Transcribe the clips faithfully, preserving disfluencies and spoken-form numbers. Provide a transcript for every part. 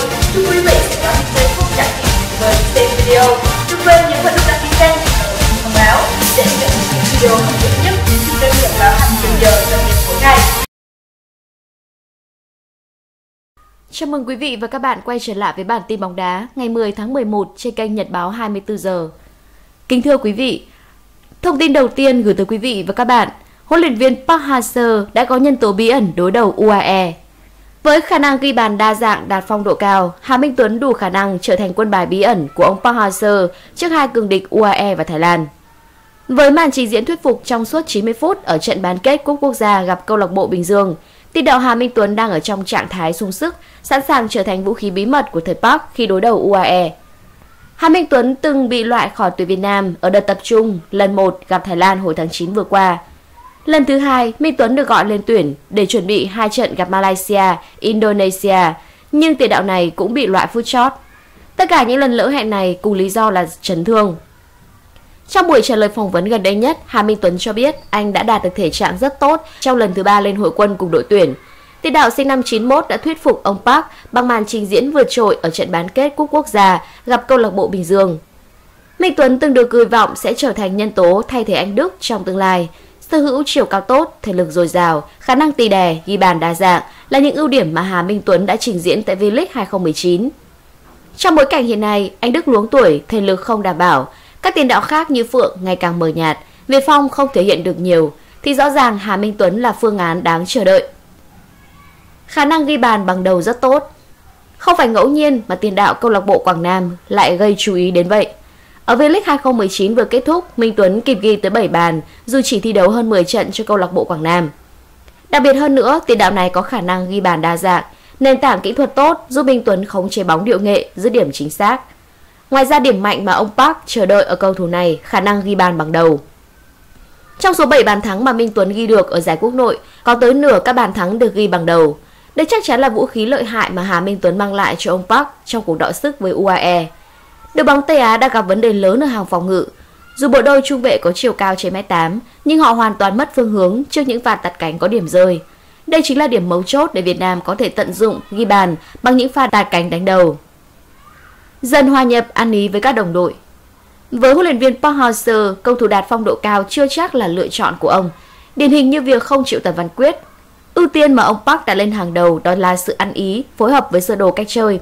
tôi. Chúc quý vị sẽ có những giây phút trải nghiệm với xem video. Đừng quên nhấn vào nút đăng ký kênh và bật thông báo để nhận những video hấp dẫn nhất trên kênh Nhật báo hai mươi bốn giờ cập nhật mỗi ngày. Chào mừng quý vị và các bạn quay trở lại với bản tin bóng đá ngày mười tháng mười một trên kênh Nhật báo hai mươi bốn giờ. Kính thưa quý vị, thông tin đầu tiên gửi tới quý vị và các bạn, huấn luyện viên Park Hang-seo đã có nhân tố bí ẩn đối đầu u a e. Với khả năng ghi bàn đa dạng đạt phong độ cao, Hà Minh Tuấn đủ khả năng trở thành quân bài bí ẩn của ông Park Hang-seo trước hai cường địch u a e và Thái Lan. Với màn trình diễn thuyết phục trong suốt chín mươi phút ở trận bán kết Cúp Quốc gia gặp câu lạc bộ Bình Dương, tiền đạo Hà Minh Tuấn đang ở trong trạng thái sung sức, sẵn sàng trở thành vũ khí bí mật của thầy Park khi đối đầu u a e. Hà Minh Tuấn từng bị loại khỏi tuyển Việt Nam ở đợt tập trung lần một gặp Thái Lan hồi tháng chín vừa qua. Lần thứ hai, Minh Tuấn được gọi lên tuyển để chuẩn bị hai trận gặp Malaysia, Indonesia, nhưng tiền đạo này cũng bị loại phút chót. Tất cả những lần lỡ hẹn này cùng lý do là chấn thương. Trong buổi trả lời phỏng vấn gần đây nhất, Hà Minh Tuấn cho biết anh đã đạt được thể trạng rất tốt trong lần thứ ba lên hội quân cùng đội tuyển. Tiền đạo sinh năm chín mốt đã thuyết phục ông Park bằng màn trình diễn vượt trội ở trận bán kết Cúp Quốc gia gặp câu lạc bộ Bình Dương. Minh Tuấn từng được kỳ vọng sẽ trở thành nhân tố thay thế anh Đức trong tương lai. Sở hữu chiều cao tốt, thể lực dồi dào, khả năng tì đè, ghi bàn đa dạng là những ưu điểm mà Hà Minh Tuấn đã trình diễn tại V-League hai không một chín. Trong bối cảnh hiện nay, anh Đức luống tuổi, thể lực không đảm bảo, các tiền đạo khác như Phượng ngày càng mờ nhạt, Việt Phong không thể hiện được nhiều, thì rõ ràng Hà Minh Tuấn là phương án đáng chờ đợi. Khả năng ghi bàn bằng đầu rất tốt. Không phải ngẫu nhiên mà tiền đạo câu lạc bộ Quảng Nam lại gây chú ý đến vậy. Ở V-League hai không một chín vừa kết thúc, Minh Tuấn kịp ghi tới bảy bàn dù chỉ thi đấu hơn mười trận cho câu lạc bộ Quảng Nam. Đặc biệt hơn nữa, tiền đạo này có khả năng ghi bàn đa dạng, nền tảng kỹ thuật tốt giúp Minh Tuấn khống chế bóng điệu nghệ, dứt điểm chính xác. Ngoài ra, điểm mạnh mà ông Park chờ đợi ở cầu thủ này khả năng ghi bàn bằng đầu. Trong số bảy bàn thắng mà Minh Tuấn ghi được ở giải quốc nội, có tới nửa các bàn thắng được ghi bằng đầu. Đây chắc chắn là vũ khí lợi hại mà Hà Minh Tuấn mang lại cho ông Park trong cuộc đọ sức với u a e. Đội bóng Tây Á đã gặp vấn đề lớn ở hàng phòng ngự. Dù bộ đôi trung vệ có chiều cao trên mét tám, nhưng họ hoàn toàn mất phương hướng trước những pha tạt cánh có điểm rơi. Đây chính là điểm mấu chốt để Việt Nam có thể tận dụng ghi bàn bằng những pha tạt cánh đánh đầu. Dần hòa nhập ăn ý với các đồng đội. Với huấn luyện viên Park Hang-seo, cầu thủ đạt phong độ cao chưa chắc là lựa chọn của ông. Điển hình như việc không chịu tập Văn Quyết. Ưu tiên mà ông Park đã lên hàng đầu đó là sự ăn ý, phối hợp với sơ đồ cách chơi.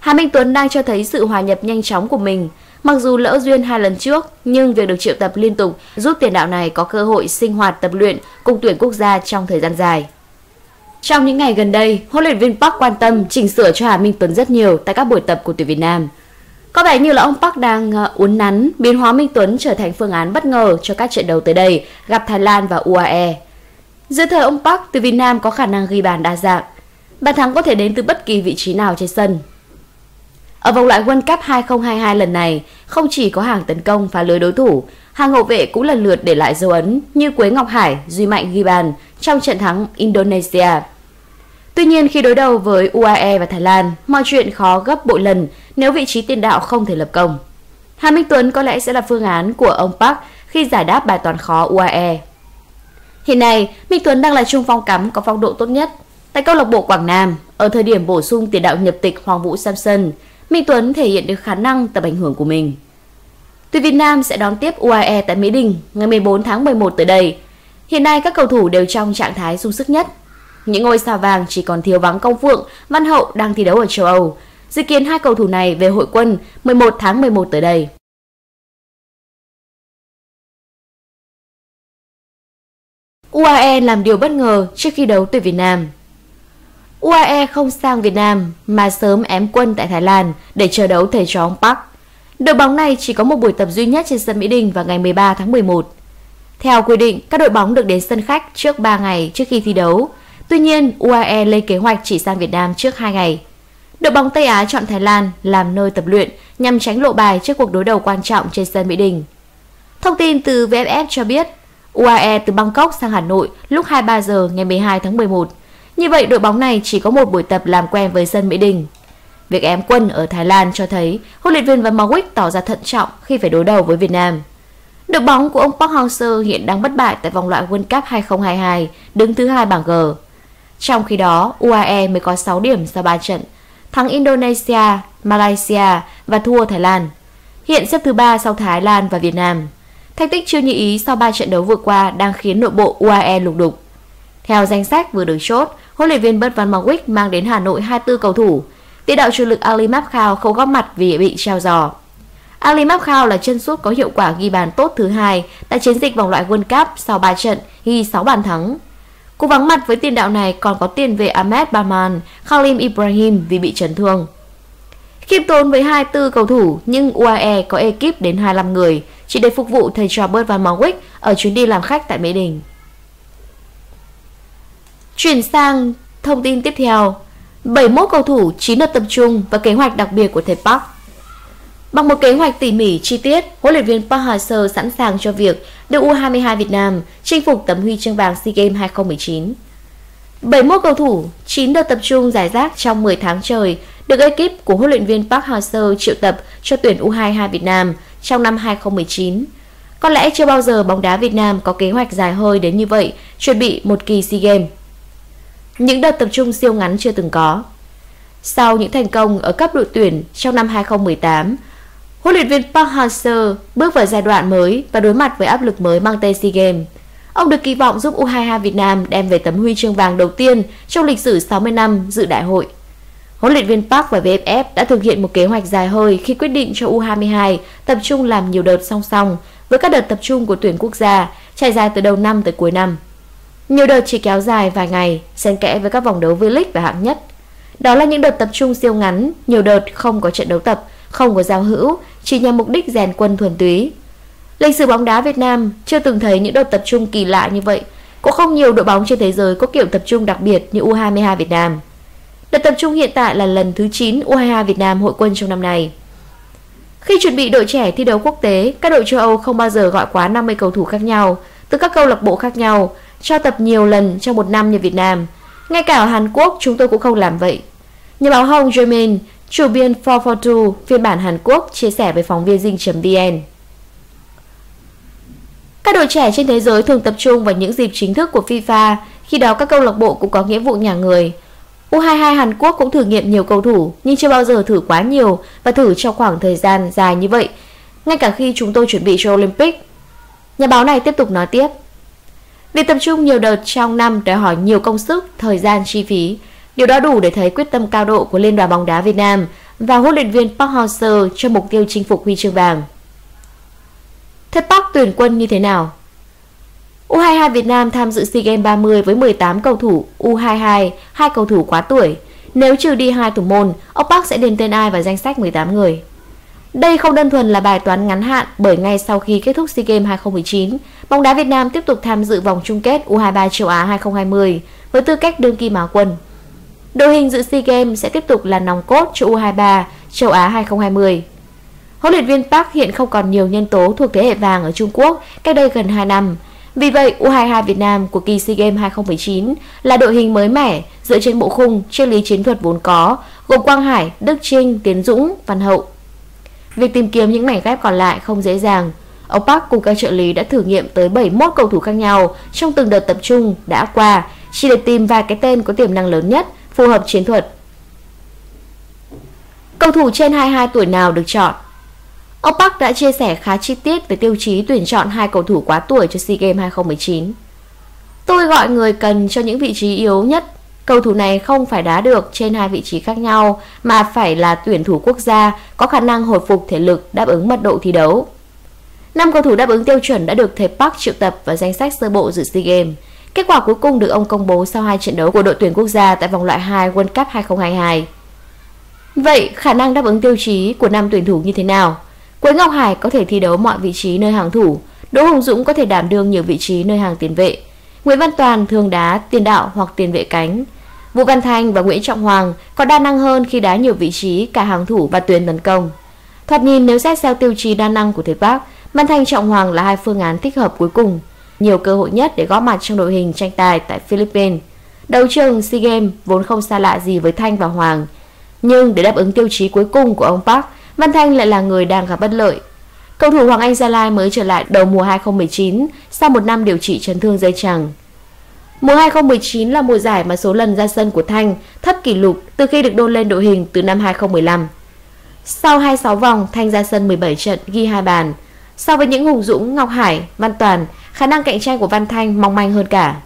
Hà Minh Tuấn đang cho thấy sự hòa nhập nhanh chóng của mình. Mặc dù lỡ duyên hai lần trước, nhưng việc được triệu tập liên tục giúp tiền đạo này có cơ hội sinh hoạt tập luyện cùng tuyển quốc gia trong thời gian dài. Trong những ngày gần đây, huấn luyện viên Park quan tâm chỉnh sửa cho Hà Minh Tuấn rất nhiều tại các buổi tập của tuyển Việt Nam. Có vẻ như là ông Park đang uốn nắn biến hóa Minh Tuấn trở thành phương án bất ngờ cho các trận đấu tới đây gặp Thái Lan và u a e. Dưới thời ông Park, tuyển Việt Nam có khả năng ghi bàn đa dạng. Bàn thắng có thể đến từ bất kỳ vị trí nào trên sân. Ở vòng loại World Cup hai không hai hai lần này, không chỉ có hàng tấn công phá lưới đối thủ, hàng hậu vệ cũng lần lượt để lại dấu ấn như Quế Ngọc Hải, Duy Mạnh ghi bàn trong trận thắng Indonesia. Tuy nhiên, khi đối đầu với u a e và Thái Lan, mọi chuyện khó gấp bội lần nếu vị trí tiền đạo không thể lập công. Hà Minh Tuấn có lẽ sẽ là phương án của ông Park khi giải đáp bài toán khó u a e. Hiện nay, Minh Tuấn đang là trung phong cắm có phong độ tốt nhất. Tại câu lạc bộ Quảng Nam, ở thời điểm bổ sung tiền đạo nhập tịch Hoàng Vũ Samson, Minh Tuấn thể hiện được khả năng tầm ảnh hưởng của mình. Tuyển Việt Nam sẽ đón tiếp u a e tại Mỹ Đình ngày mười bốn tháng mười một tới đây. Hiện nay các cầu thủ đều trong trạng thái sung sức nhất. Những ngôi sao vàng chỉ còn thiếu vắng Công Phượng, Văn Hậu đang thi đấu ở châu Âu. Dự kiến hai cầu thủ này về hội quân mười một tháng mười một tới đây. u a e làm điều bất ngờ trước khi đấu tuyển Việt Nam. u a e không sang Việt Nam mà sớm ém quân tại Thái Lan để chờ đấu thầy trò ông Park. Đội bóng này chỉ có một buổi tập duy nhất trên sân Mỹ Đình vào ngày mười ba tháng mười một. Theo quy định, các đội bóng được đến sân khách trước ba ngày trước khi thi đấu. Tuy nhiên, u a e lên kế hoạch chỉ sang Việt Nam trước hai ngày. Đội bóng Tây Á chọn Thái Lan làm nơi tập luyện nhằm tránh lộ bài trước cuộc đối đầu quan trọng trên sân Mỹ Đình. Thông tin từ vê ép ép cho biết, u a e từ Bangkok sang Hà Nội lúc hai mươi ba giờ ngày mười hai tháng mười một. Như vậy, đội bóng này chỉ có một buổi tập làm quen với sân Mỹ Đình. Việc ém quân ở Thái Lan cho thấy huấn luyện viên Van Marwijk tỏ ra thận trọng khi phải đối đầu với Việt Nam. Đội bóng của ông Park Hang-seo hiện đang bất bại tại vòng loại World Cup hai không hai hai, đứng thứ hai bảng G. Trong khi đó, u a e mới có sáu điểm sau ba trận. thắng Indonesia, Malaysia và thua Thái Lan. Hiện xếp thứ ba sau Thái Lan và Việt Nam. Thành tích chưa như ý sau ba trận đấu vừa qua đang khiến nội bộ u a e lục đục. Theo danh sách vừa được chốt, huấn luyện viên Bert van Marwijk mang đến Hà Nội hai mươi tư cầu thủ. Tiền đạo chủ lực Ali Mabkhout không góp mặt vì bị treo giò. Ali Mabkhout là chân sút có hiệu quả ghi bàn tốt thứ hai tại chiến dịch vòng loại World Cup sau ba trận, ghi sáu bàn thắng. Cũng vắng mặt với tiền đạo này còn có tiền vệ Ahmed Baman, Khalil Ibrahim vì bị chấn thương. Khiêm tốn với hai mươi tư cầu thủ nhưng u a e có ekip đến hai mươi lăm người chỉ để phục vụ thầy trò Bert van Marwijk ở chuyến đi làm khách tại Mỹ Đình. Chuyển sang thông tin tiếp theo, bảy mươi mốt cầu thủ, chín đợt tập trung và kế hoạch đặc biệt của thầy Park. Bằng một kế hoạch tỉ mỉ chi tiết, huấn luyện viên Park Hang-seo sẵn sàng cho việc đưa u hai mươi hai Việt Nam chinh phục tấm huy chương vàng SEA Games hai không một chín. bảy mươi mốt cầu thủ, chín đợt tập trung giải rác trong mười tháng trời được ekip của huấn luyện viên Park Hang-seo triệu tập cho tuyển u hai mươi hai Việt Nam trong năm hai không một chín. Có lẽ chưa bao giờ bóng đá Việt Nam có kế hoạch dài hơi đến như vậy, chuẩn bị một kỳ SEA Games. Những đợt tập trung siêu ngắn chưa từng có. Sau những thành công ở cấp đội tuyển trong năm hai không một tám, huấn luyện viên Park Hang-seo bước vào giai đoạn mới và đối mặt với áp lực mới mang tên SEA Games. Ông được kỳ vọng giúp u hai mươi hai Việt Nam đem về tấm huy chương vàng đầu tiên trong lịch sử sáu mươi năm dự đại hội. Huấn luyện viên Park và vê ép ép đã thực hiện một kế hoạch dài hơi khi quyết định cho u hai mươi hai tập trung làm nhiều đợt song song với các đợt tập trung của tuyển quốc gia trải dài từ đầu năm tới cuối năm. Nhiều đợt chỉ kéo dài vài ngày, xen kẽ với các vòng đấu V-League và hạng nhất. Đó là những đợt tập trung siêu ngắn, nhiều đợt không có trận đấu tập, không có giao hữu, chỉ nhằm mục đích rèn quân thuần túy. Lịch sử bóng đá Việt Nam chưa từng thấy những đợt tập trung kỳ lạ như vậy, cũng không nhiều đội bóng trên thế giới có kiểu tập trung đặc biệt như u hai mươi hai Việt Nam. Đợt tập trung hiện tại là lần thứ chín u hai mươi hai Việt Nam hội quân trong năm nay. Khi chuẩn bị đội trẻ thi đấu quốc tế, các đội châu Âu không bao giờ gọi quá năm mươi cầu thủ khác nhau, từ các câu lạc bộ khác nhau, cho tập nhiều lần trong một năm như Việt Nam. Ngay cả ở Hàn Quốc chúng tôi cũng không làm vậy. Nhà báo Hồng Jamin, chủ biên bốn bốn hai phiên bản Hàn Quốc chia sẻ với phóng viên Dinh chấm vn. Các đội trẻ trên thế giới thường tập trung vào những dịp chính thức của FIFA, khi đó các câu lạc bộ cũng có nghĩa vụ nhả người. u hai mươi hai Hàn Quốc cũng thử nghiệm nhiều cầu thủ nhưng chưa bao giờ thử quá nhiều và thử trong khoảng thời gian dài như vậy, ngay cả khi chúng tôi chuẩn bị cho Olympic. Nhà báo này tiếp tục nói tiếp. Việc tập trung nhiều đợt trong năm đòi hỏi nhiều công sức, thời gian, chi phí. Điều đó đủ để thấy quyết tâm cao độ của Liên đoàn bóng đá Việt Nam và huấn luyện viên Park Hang-seo cho mục tiêu chinh phục huy chương vàng. Thế Park tuyển quân như thế nào? u hai mươi hai Việt Nam tham dự SEA Games ba mươi với mười tám cầu thủ u hai mươi hai, hai cầu thủ quá tuổi. Nếu trừ đi hai thủ môn, ông Park sẽ điền tên ai vào danh sách mười tám người? Đây không đơn thuần là bài toán ngắn hạn bởi ngay sau khi kết thúc SEA Games hai không một chín, bóng đá Việt Nam tiếp tục tham dự vòng chung kết u hai mươi ba châu Á hai không hai không với tư cách đương kim Á quân. Đội hình dự SEA Games sẽ tiếp tục là nòng cốt cho u hai mươi ba châu Á hai không hai không. Huấn luyện viên Park hiện không còn nhiều nhân tố thuộc thế hệ vàng ở Trung Quốc cách đây gần hai năm. Vì vậy, u hai mươi hai Việt Nam của kỳ SEA Games hai không một chín là đội hình mới mẻ dựa trên bộ khung triết lý chiến thuật vốn có, gồm Quang Hải, Đức Trinh, Tiến Dũng, Văn Hậu. Việc tìm kiếm những mảnh ghép còn lại không dễ dàng. Ông Park cùng các trợ lý đã thử nghiệm tới bảy mươi mốt cầu thủ khác nhau trong từng đợt tập trung đã qua chỉ để tìm vài cái tên có tiềm năng lớn nhất, phù hợp chiến thuật. Cầu thủ trên hai mươi hai tuổi nào được chọn? Ông Park đã chia sẻ khá chi tiết về tiêu chí tuyển chọn hai cầu thủ quá tuổi cho SEA Games hai không một chín. Tôi gọi người cần cho những vị trí yếu nhất. Cầu thủ này không phải đá được trên hai vị trí khác nhau mà phải là tuyển thủ quốc gia có khả năng hồi phục thể lực đáp ứng mật độ thi đấu. Năm cầu thủ đáp ứng tiêu chuẩn đã được thầy Park triệu tập vào danh sách sơ bộ dự SEA Games. Kết quả cuối cùng được ông công bố sau hai trận đấu của đội tuyển quốc gia tại vòng loại hai World Cup hai không hai hai. Vậy khả năng đáp ứng tiêu chí của năm tuyển thủ như thế nào? Quế Ngọc Hải có thể thi đấu mọi vị trí nơi hàng thủ, Đỗ Hùng Dũng có thể đảm đương nhiều vị trí nơi hàng tiền vệ, Nguyễn Văn Toàn thường đá tiền đạo hoặc tiền vệ cánh. Vũ Văn Thanh và Nguyễn Trọng Hoàng có đa năng hơn khi đá nhiều vị trí cả hàng thủ và tuyến tấn công. Thoạt nhìn nếu xét theo tiêu chí đa năng của thầy Park, Văn Thanh Trọng Hoàng là hai phương án thích hợp cuối cùng, nhiều cơ hội nhất để góp mặt trong đội hình tranh tài tại Philippines. Đấu trường SEA Games vốn không xa lạ gì với Thanh và Hoàng, nhưng để đáp ứng tiêu chí cuối cùng của ông Park, Văn Thanh lại là người đang gặp bất lợi. Cầu thủ Hoàng Anh Gia Lai mới trở lại đầu mùa hai không một chín sau một năm điều trị chấn thương dây chằng. Mùa hai không một chín là mùa giải mà số lần ra sân của Thanh thấp kỷ lục từ khi được đôn lên đội hình từ năm hai không một lăm. Sau hai mươi sáu vòng, Thanh ra sân mười bảy trận, ghi hai bàn. So với những Hùng Dũng, Ngọc Hải, Văn Toàn, khả năng cạnh tranh của Văn Thanh mong manh hơn cả.